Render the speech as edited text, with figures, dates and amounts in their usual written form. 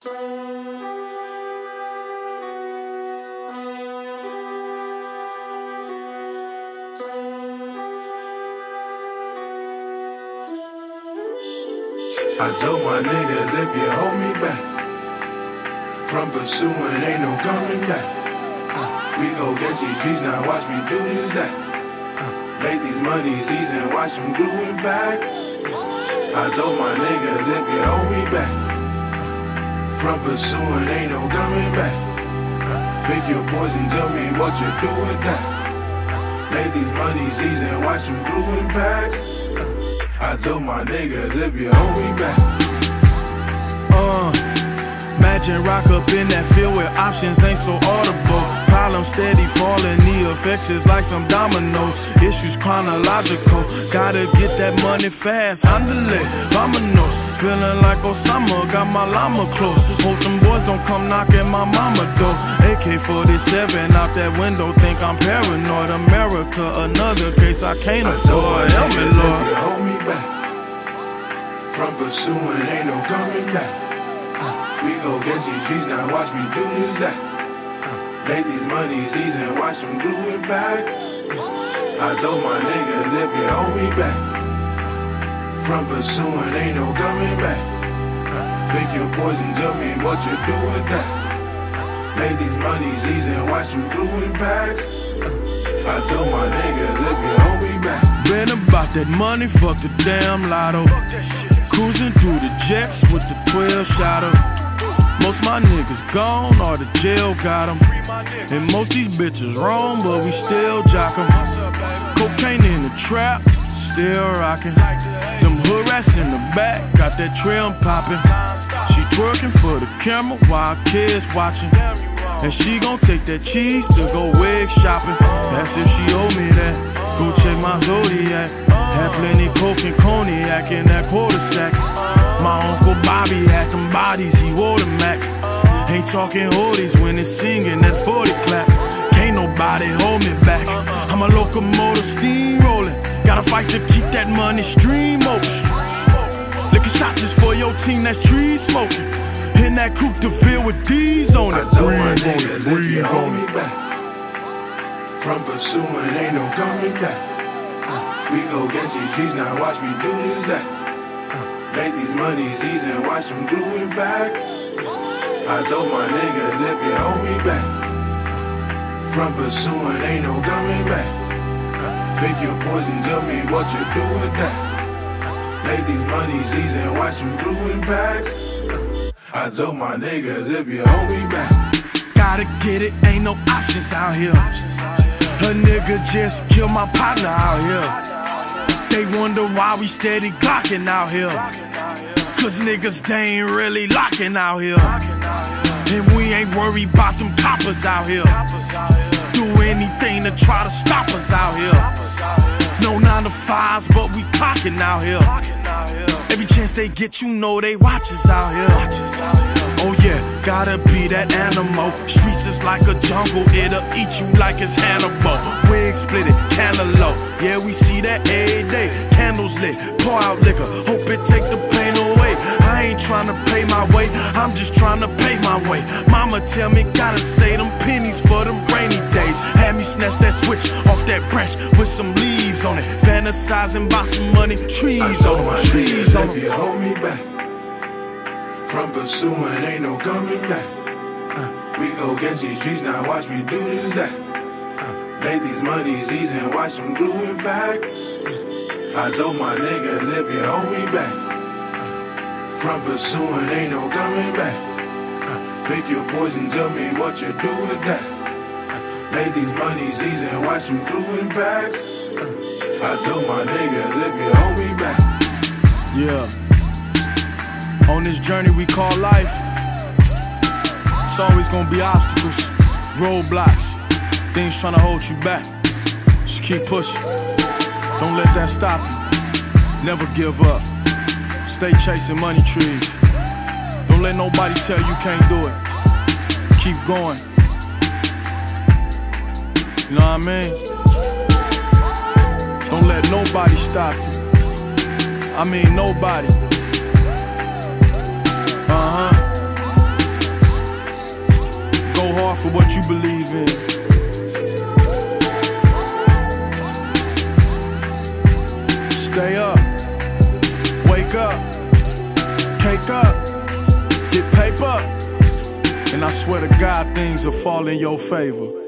I told my niggas, if you hold me back from pursuing, ain't no coming back. We go get these trees, now watch me do this, that. Make these money season, watch them gluing back. I told my niggas, if you hold me back from pursuing, ain't no coming back. Pick your poison, tell me what you do with that. Make these money season, watch them gluing packs. I told my niggas if you hold me back. Imagine rock up in that field where options ain't so audible. Problems steady falling, the effects is like some dominoes. Issues chronological, gotta get that money fast. I'm delayed, vamonos, feeling like Osama, got my llama close. Hope them boys don't come knocking my mama door. AK-47 out that window, think I'm paranoid. America, another case I can't afford. Help me, Lord. If you hold me back from pursuing, ain't no coming back. We go get these trees, now watch me do this, that. Make these money season, watch them gluing back. I told my niggas, if you hold me back from pursuing, ain't no coming back. Pick your poison, tell me what you do with that. Make these money season, watch them gluing back. I told my niggas, if you hold me back. Been about that money, fuck the damn lotto. Cruising through the jets with the 12-shotter. Most my niggas gone, or the jail got them. And most these bitches wrong, but we still jock them. Cocaine in the trap, still rockin'. Them hood rats in the back, got that trim poppin'. She twerking for the camera while kids watchin'. And she gon' take that cheese to go wig shopping. That's if she owe me that. Go check my Zodiac. Had plenty coke and cognac in that quarter sack. My Uncle Bobby had them bodies, he wore the Mac. Ain't talking oldies when it's singing that 40 clap. Can't nobody hold me back. I'm a locomotive steamrollin'. Gotta fight to keep that money stream open. Lick a shot just for your team, that's tree smoking. In that coupe to fill with D's on it. I told my niggas, if you hold me back from pursuing, ain't no coming back. We go get these trees, now watch me do this, that. Make these money season, watch them gluing back. I told my niggas, if you hold me back from pursuing, ain't no coming back. Pick your poison, tell me what you do with that. Make these money season, watch them gluing back. I told my niggas, if you hold me back. Gotta get it, ain't no options out here. A nigga just killed my partner out here. They wonder why we steady glocking out here. Cause niggas, they ain't really locking out here. And we ain't worried about them coppers out here. Do anything to try to stop us out here. No 9 to 5s, but we clocking out here. Every chance they get, you know they watch us out here. Oh yeah, gotta be that animal. Streets is like a jungle, it'll eat you like it's Hannibal. Wig split it, cantaloupe. Yeah, we see that every day. Candles lit, pour out liquor, hope it take the pain away. I ain't tryna pay my way, I'm just tryna pay my way. Mama tell me gotta save them pennies for them rainy days. Had me snatch that switch off that branch with some leaves on it. Fantasizing about some money, trees on them, trees on them. If you hold me back from pursuing, ain't no coming back. We go get these trees, now watch me do this, that. Make these money season, watch them gluing back. I told my niggas, if you hold me back from pursuing, ain't no coming back. Pick your poison, tell me what you do with that. Make these money season, watch them gluing back. I told my niggas, if you hold me back. Yeah. On this journey we call life, it's always gonna be obstacles, roadblocks, things trying to hold you back. Just keep pushing, don't let that stop you, never give up, stay chasing money trees, don't let nobody tell you can't do it, keep going, you know what I mean? Don't let nobody stop you, I mean nobody. fight for what you believe in. Stay up, wake up, cake up, get paper, and I swear to God, things will fall in your favor.